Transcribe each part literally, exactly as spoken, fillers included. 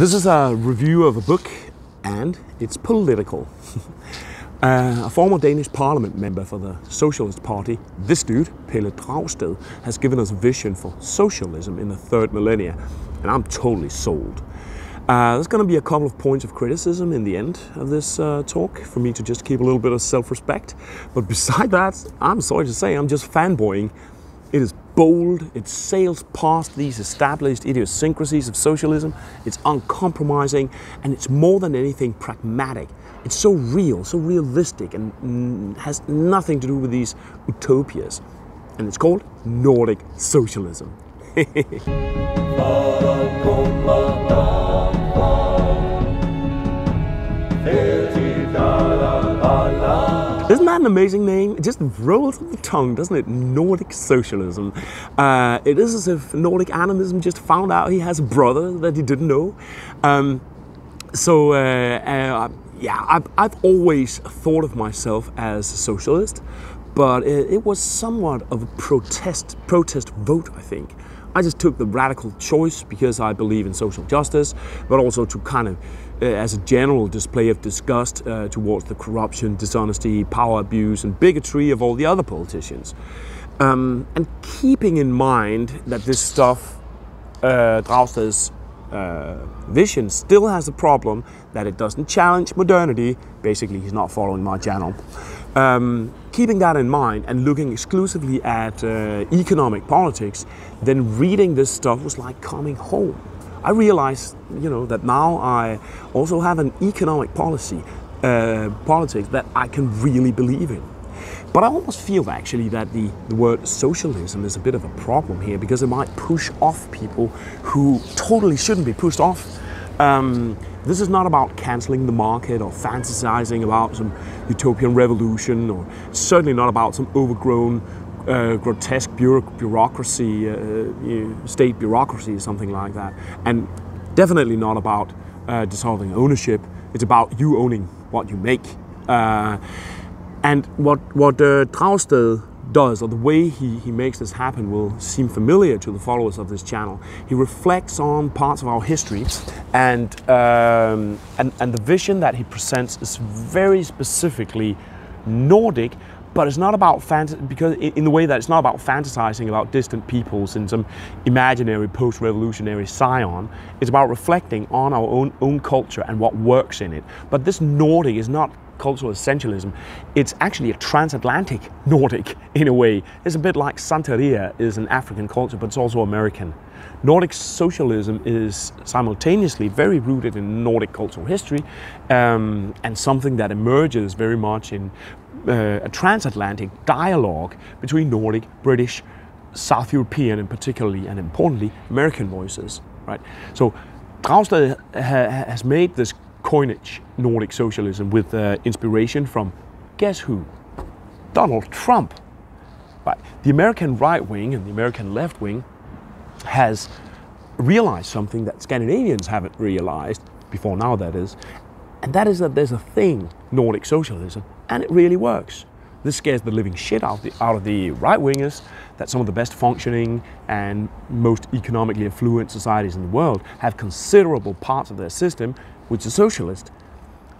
This is a review of a book, and it's political. Uh, a former Danish parliament member for the Socialist Party, this dude, Pelle Dragsted, has given us a vision for socialism in the third millennia, and I'm totally sold. Uh, there's going to be a couple of points of criticism in the end of this uh, talk, for me to just keep a little bit of self-respect, but beside that, I'm sorry to say, I'm just fanboying. It is bold, it sails past these established idiosyncrasies of socialism, it's uncompromising, and it's more than anything pragmatic. It's so real, so realistic, and has nothing to do with these utopias. And it's called Nordic Socialism. Isn't that an amazing name? It just rolls off the tongue, doesn't it? Nordic Socialism. Uh, it is as if Nordic Animism just found out he has a brother that he didn't know. Um, so, uh, uh, yeah, I've, I've always thought of myself as a socialist, but it, it was somewhat of a protest, protest vote, I think. I just took the radical choice because I believe in social justice, but also to kind of, uh, as a general display of disgust uh, towards the corruption, dishonesty, power abuse, and bigotry of all the other politicians. Um, and keeping in mind that this stuff, uh, Draugsted's uh, vision, still has a problem that it doesn't challenge modernity. Basically, he's not following my channel. Um, Keeping that in mind and looking exclusively at uh, economic politics, then reading this stuff was like coming home. I realized, you know, that now I also have an economic policy, uh, politics that I can really believe in. But I almost feel actually that the, the word socialism is a bit of a problem here, because it might push off people who totally shouldn't be pushed off. Um, This is not about cancelling the market or fantasizing about some utopian revolution, or certainly not about some overgrown, uh, grotesque bureaucracy, uh, you know, state bureaucracy or something like that. And definitely not about uh, dissolving ownership. It's about you owning what you make. Uh, and what, what uh, Dragsted does, or the way he, he makes this happen, will seem familiar to the followers of this channel. He reflects on parts of our history, and, um, and, and the vision that he presents is very specifically Nordic, but it's not about fantasy, because in the way that it's not about fantasizing about distant peoples in some imaginary post-revolutionary Scion. It's about reflecting on our own, own culture and what works in it. But this Nordic is not cultural essentialism, it's actually a transatlantic Nordic in a way. It's a bit like Santeria is an African culture, but it's also American. Nordic socialism is simultaneously very rooted in Nordic cultural history, um, and something that emerges very much in uh, a transatlantic dialogue between Nordic, British, South European, and particularly and importantly American voices. Right? So Dragsted ha has made this coinage, Nordic socialism, with uh, inspiration from, guess who? Donald Trump. Right. The American right wing and the American left wing has realized something that Scandinavians haven't realized before now, that is, and that is that there's a thing, Nordic socialism, and it really works. This scares the living shit out, the, out of the right-wingers, that some of the best functioning and most economically affluent societies in the world have considerable parts of their system which is socialist,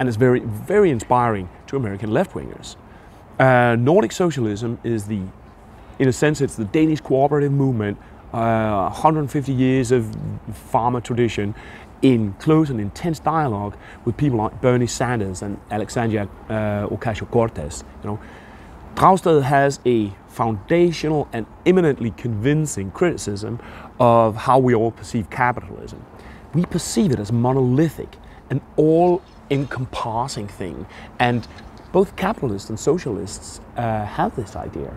and it's very, very inspiring to American left-wingers. Uh, Nordic socialism is the, in a sense, it's the Danish cooperative movement, uh, one hundred fifty years of farmer tradition, in close and intense dialogue with people like Bernie Sanders and Alexandria uh, Ocasio-Cortez. You know, Dragsted has a foundational and eminently convincing criticism of how we all perceive capitalism. We perceive it as monolithic, an all-encompassing thing, and both capitalists and socialists uh, have this idea.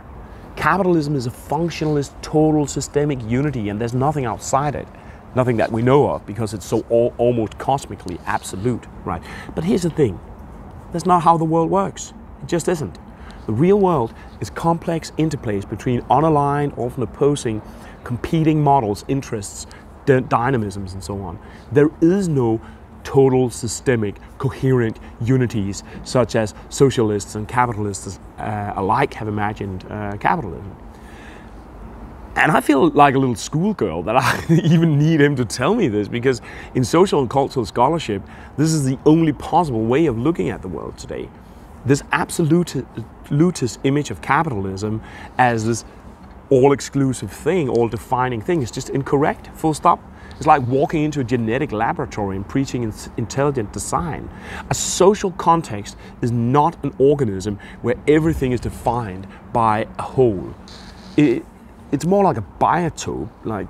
Capitalism is a functionalist, total systemic unity, and there's nothing outside it, nothing that we know of, because it's so all, almost cosmically absolute, right? But here's the thing, that's not how the world works. It just isn't. The real world is complex interplays between unaligned, often opposing, competing models, interests, dynamisms, and so on. There is no total systemic coherent unities such as socialists and capitalists uh, alike have imagined uh, capitalism. And I feel like a little schoolgirl that I even need him to tell me this, because in social and cultural scholarship, this is the only possible way of looking at the world today. This absolutist image of capitalism as this all-exclusive thing, all-defining thing, is just incorrect, full stop. It's like walking into a genetic laboratory and preaching intelligent design. A social context is not an organism where everything is defined by a whole. It, it's more like a biotope, like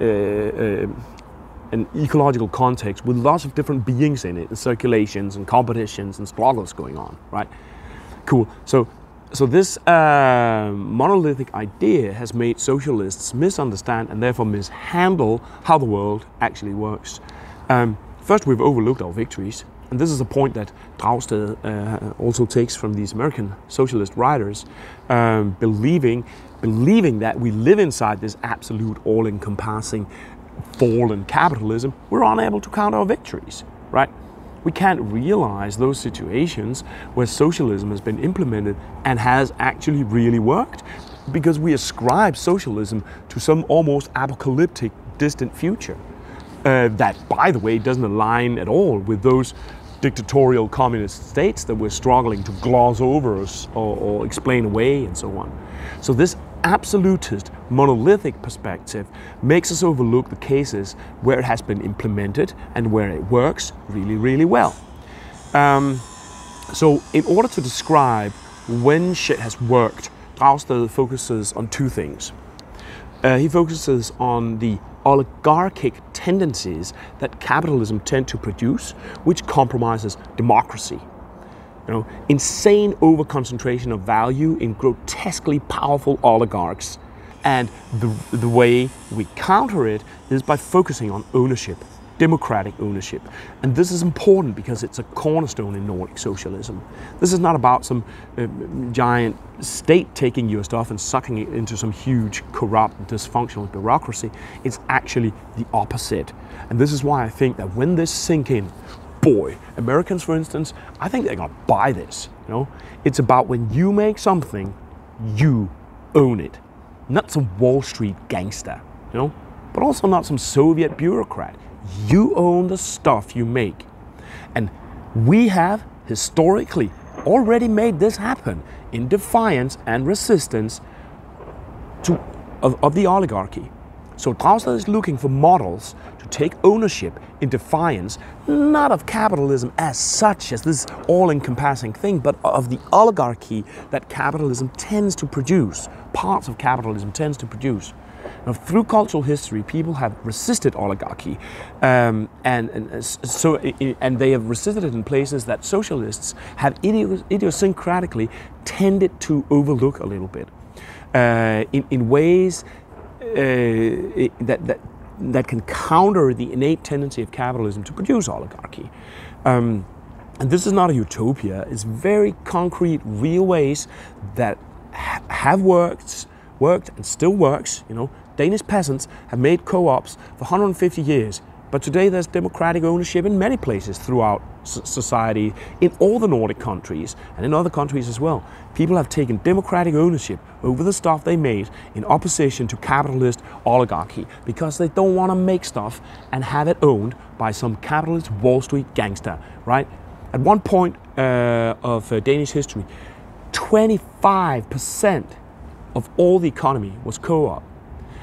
uh, uh, an ecological context with lots of different beings in it, and circulations and competitions and struggles going on, right? Cool. So. So this uh, monolithic idea has made socialists misunderstand and therefore mishandle how the world actually works. Um, first, we've overlooked our victories, and this is a point that Dragsted uh, also takes from these American socialist writers, um, believing, believing that we live inside this absolute all-encompassing fallen capitalism. We're unable to count our victories, right? We can't realize those situations where socialism has been implemented and has actually really worked, because we ascribe socialism to some almost apocalyptic distant future uh, that, by the way, doesn't align at all with those dictatorial communist states that we're struggling to gloss over or, or explain away and so on. So this absolutist, monolithic perspective makes us overlook the cases where it has been implemented and where it works really, really well. Um, so in order to describe when shit has worked, Dragsted focuses on two things. Uh, he focuses on the oligarchic tendencies that capitalism tends to produce, which compromises democracy. You know, insane overconcentration of value in grotesquely powerful oligarchs, and the, the way we counter it is by focusing on ownership, democratic ownership. And this is important because it's a cornerstone in Nordic socialism. This is not about some uh, giant state taking your stuff and sucking it into some huge, corrupt, dysfunctional bureaucracy. It's actually the opposite. And this is why I think that when this sink in, boy, Americans, for instance, I think they're gonna buy this. You know, it's about when you make something, you own it. Not some Wall Street gangster, you know, but also not some Soviet bureaucrat. You own the stuff you make, and we have historically already made this happen in defiance and resistance to of, of the oligarchy. So Dragsted is looking for models to take ownership in defiance, not of capitalism as such, as this all-encompassing thing, but of the oligarchy that capitalism tends to produce, parts of capitalism tends to produce. Now, through cultural history, people have resisted oligarchy, um, and, and, so, and they have resisted it in places that socialists have idiosyncratically tended to overlook a little bit, uh, in, in ways Uh, that, that, that can counter the innate tendency of capitalism to produce oligarchy. Um, and this is not a utopia. It's very concrete, real ways that ha have worked, worked and still works. You know, Danish peasants have made co-ops for one hundred fifty years, but today there's democratic ownership in many places throughout society, in all the Nordic countries and in other countries as well. People have taken democratic ownership over the stuff they made in opposition to capitalist oligarchy, because they don't want to make stuff and have it owned by some capitalist Wall Street gangster, right? At one point uh, of uh, Danish history, twenty-five percent of all the economy was co-op.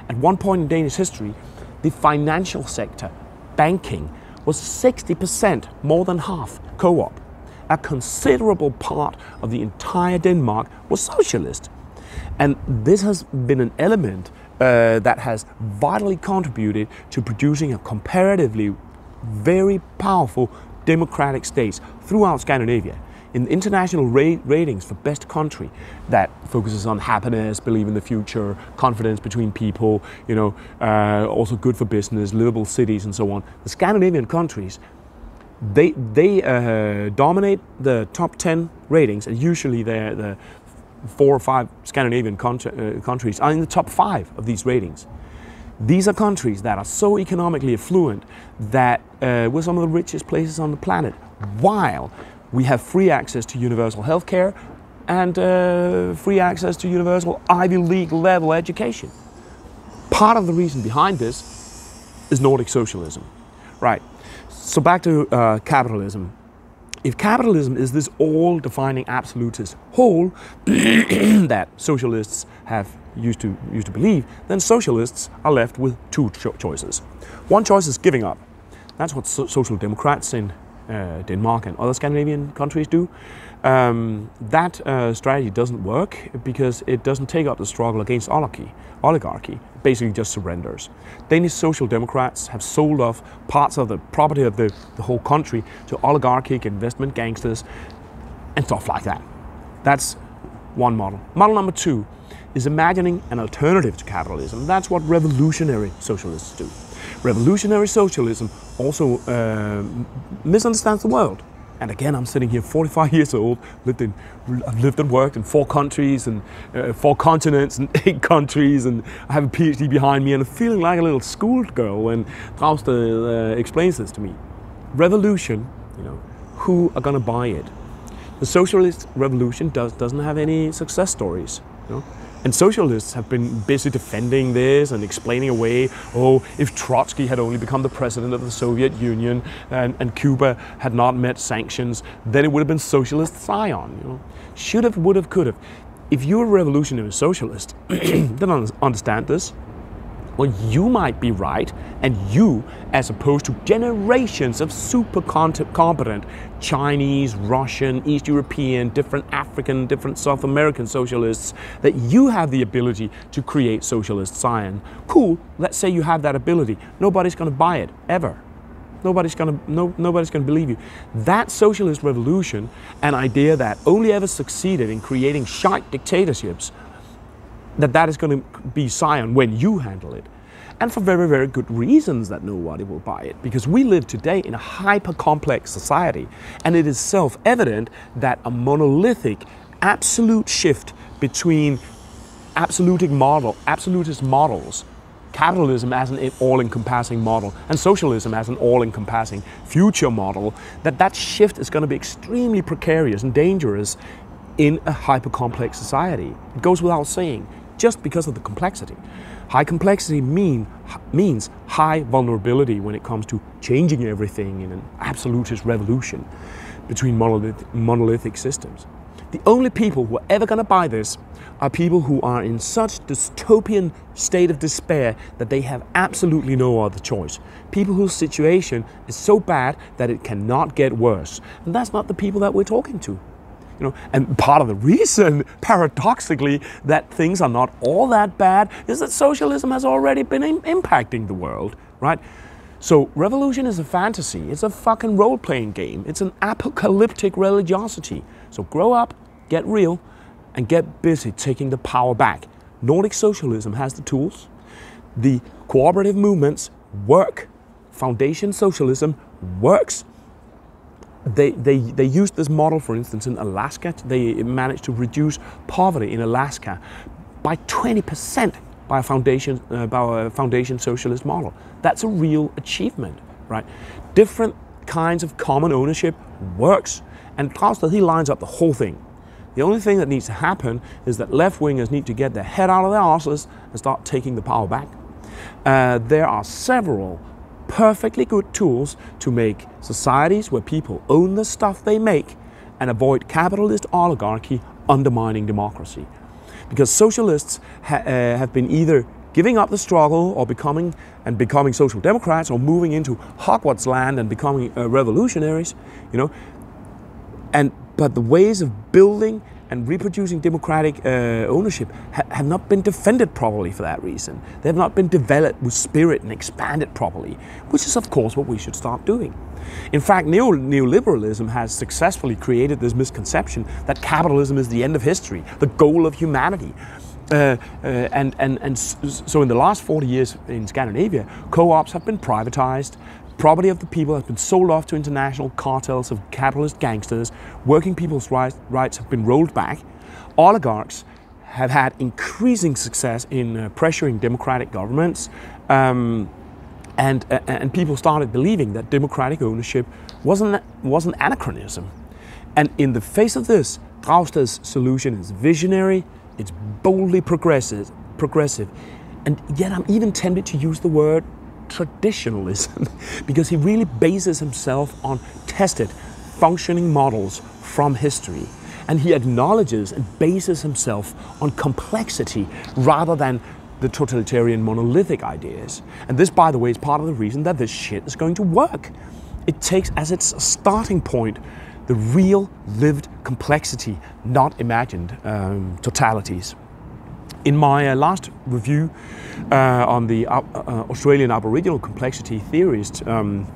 At one point in Danish history, the financial sector, banking, was sixty percent, more than half, co-op. A considerable part of the entire Denmark was socialist. And this has been an element uh, that has vitally contributed to producing a comparatively very powerful democratic states throughout Scandinavia. In international ra ratings for best country, that focuses on happiness, belief in the future, confidence between people, you know, uh, also good for business, livable cities and so on. The Scandinavian countries, they, they uh, dominate the top ten ratings, and usually they're the four or five Scandinavian country, uh, countries are in the top five of these ratings. These are countries that are so economically affluent that uh, we're some of the richest places on the planet, while we have free access to universal healthcare and uh, free access to universal Ivy League level education. Part of the reason behind this is Nordic socialism. Right, so back to uh, capitalism. If capitalism is this all-defining absolutist whole that socialists have used to, used to believe, then socialists are left with two cho choices. One choice is giving up. That's what so social democrats in uh, Denmark and other Scandinavian countries do. Um, that uh, strategy doesn't work because it doesn't take up the struggle against oligarchy. oligarchy. Basically just surrenders. Danish social democrats have sold off parts of the property of the, the whole country to oligarchic investment gangsters and stuff like that. That's one model. Model number two is imagining an alternative to capitalism. That's what revolutionary socialists do. Revolutionary socialism also uh, misunderstands the world. And again, I'm sitting here, forty-five years old, lived in, I've lived and worked in four countries and uh, four continents and eight countries, and I have a PhD behind me, and I'm feeling like a little schoolgirl when Dragsted uh, explains this to me. Revolution, you know, who are going to buy it? The socialist revolution does, doesn't have any success stories, you know? And socialists have been busy defending this and explaining away, oh, if Trotsky had only become the president of the Soviet Union and, and Cuba had not met sanctions, then it would have been socialist Zion. You know? Should have, would have, could have. If you're a revolutionary socialist, then understand this. Well, you might be right, and you, as opposed to generations of super competent Chinese, Russian, East European, different African, different South American socialists, that you have the ability to create socialist science. Cool, let's say you have that ability. Nobody's going to buy it, ever. Nobody's going to, no, nobody's going to believe you. That socialist revolution, an idea that only ever succeeded in creating shite dictatorships, that that is going to be Zion when you handle it. And for very, very good reasons that nobody will buy it. Because we live today in a hyper-complex society, and it is self-evident that a monolithic, absolute shift between absolutic model, absolutist models, capitalism as an all-encompassing model, and socialism as an all-encompassing future model, that that shift is going to be extremely precarious and dangerous in a hyper-complex society. It goes without saying. Just because of the complexity. High complexity mean, means high vulnerability when it comes to changing everything in an absolutist revolution between monolith, monolithic systems. The only people who are ever going to buy this are people who are in such dystopian state of despair that they have absolutely no other choice. People whose situation is so bad that it cannot get worse. And that's not the people that we're talking to. You know, and part of the reason, paradoxically, that things are not all that bad is that socialism has already been im impacting the world, right? So revolution is a fantasy. It's a fucking role-playing game. It's an apocalyptic religiosity. So grow up, get real, and get busy taking the power back. Nordic socialism has the tools. The cooperative movements work. Foundation socialism works. They, they, they used this model, for instance, in Alaska. They managed to reduce poverty in Alaska by twenty percent by a foundation, uh, by a foundation socialist model. That's a real achievement, right? Different kinds of common ownership works, and Dragsted, he lines up the whole thing. The only thing that needs to happen is that left-wingers need to get their head out of their asses and start taking the power back. Uh, there are several perfectly good tools to make societies where people own the stuff they make and avoid capitalist oligarchy undermining democracy. Because socialists ha uh, have been either giving up the struggle or becoming and becoming social democrats or moving into Hogwarts land and becoming uh, revolutionaries, you know. And but the ways of building and reproducing democratic uh, ownership ha have not been defended properly for that reason. They have not been developed with spirit and expanded properly, which is of course what we should start doing. In fact, neo neoliberalism has successfully created this misconception that capitalism is the end of history, the goal of humanity. Uh, uh, and, and, and so in the last forty years in Scandinavia, co-ops have been privatized. Property of the people has been sold off to international cartels of capitalist gangsters. Working people's rights, rights have been rolled back. Oligarchs have had increasing success in uh, pressuring democratic governments. Um, and, uh, and people started believing that democratic ownership was an, was an anachronism. And in the face of this, Dragsted's solution is visionary, it's boldly progressive, progressive. And yet I'm even tempted to use the word traditionalism, because he really bases himself on tested, functioning models from history. And he acknowledges and bases himself on complexity rather than the totalitarian monolithic ideas. And this, by the way, is part of the reason that this shit is going to work. It takes as its starting point the real lived complexity, not imagined um, totalities. In my uh, last review uh, on the uh, uh, Australian Aboriginal complexity theorist um,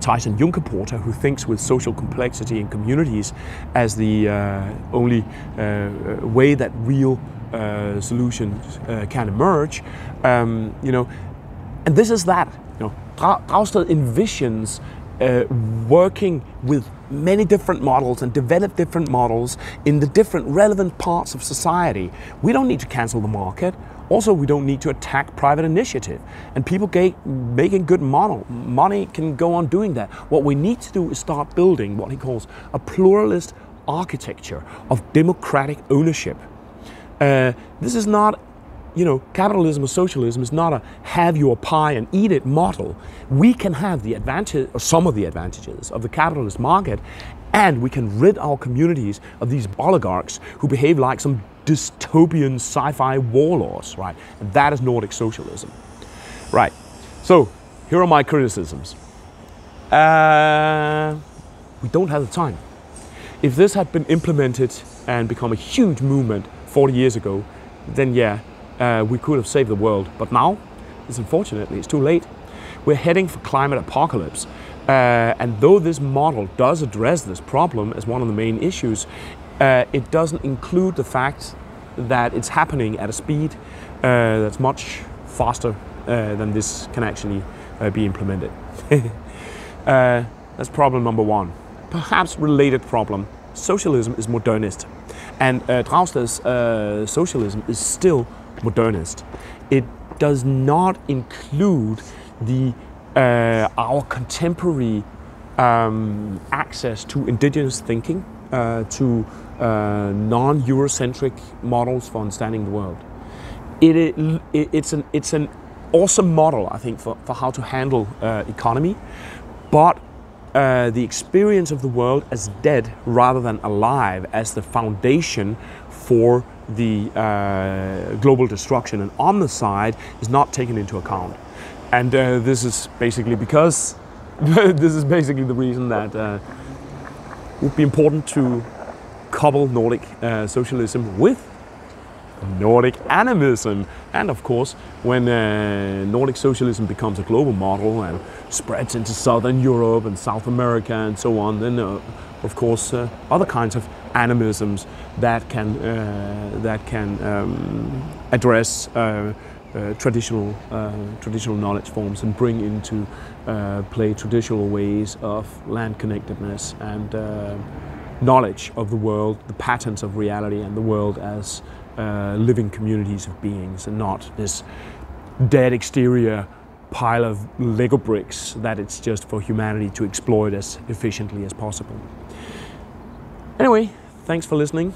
Tyson Juncker-Porter, who thinks with social complexity in communities as the uh, only uh, way that real uh, solutions uh, can emerge, um, you know, and this is that. You know, Dragsted envisions uh, working with many different models and develop different models in the different relevant parts of society. We don't need to cancel the market. Also, we don't need to attack private initiative. And people get, making good model, money can go on doing that. What we need to do is start building what he calls a pluralist architecture of democratic ownership. Uh, this is not, you know, capitalism or socialism is not a have your pie and eat it model. We can have the advantage, or some of the advantages, of the capitalist market, and we can rid our communities of these oligarchs who behave like some dystopian sci-fi warlords, right? And that is Nordic socialism, right? So here are my criticisms. Uh, we don't have the time. If this had been implemented and become a huge movement forty years ago, then yeah, Uh, we could have saved the world, but now, it's unfortunately, it's too late. We're heading for climate apocalypse, uh, and though this model does address this problem as one of the main issues, uh, it doesn't include the fact that it's happening at a speed uh, that's much faster uh, than this can actually uh, be implemented. uh, that's problem number one. Perhaps related problem, socialism is modernist, and uh, Dragsted's uh, socialism is still modernist. It does not include the uh, our contemporary um, access to indigenous thinking, uh, to uh, non-Eurocentric models for understanding the world. It, it, it's an it's an awesome model, I think, for, for how to handle uh, economy, but uh, the experience of the world as dead rather than alive as the foundation for the uh, global destruction, and on the side is not taken into account, and uh, this is basically because this is basically the reason that uh, it would be important to couple Nordic uh, socialism with Nordic animism. And of course, when uh, Nordic socialism becomes a global model and spreads into Southern Europe and South America and so on, then uh, of course uh, other kinds of animisms that can uh, that can um, address uh, uh, traditional uh, traditional knowledge forms and bring into uh, play traditional ways of land connectedness and uh, knowledge of the world, the patterns of reality and the world as uh, living communities of beings, and not this dead exterior pile of Lego bricks that it's just for humanity to exploit as efficiently as possible. Anyway, thanks for listening.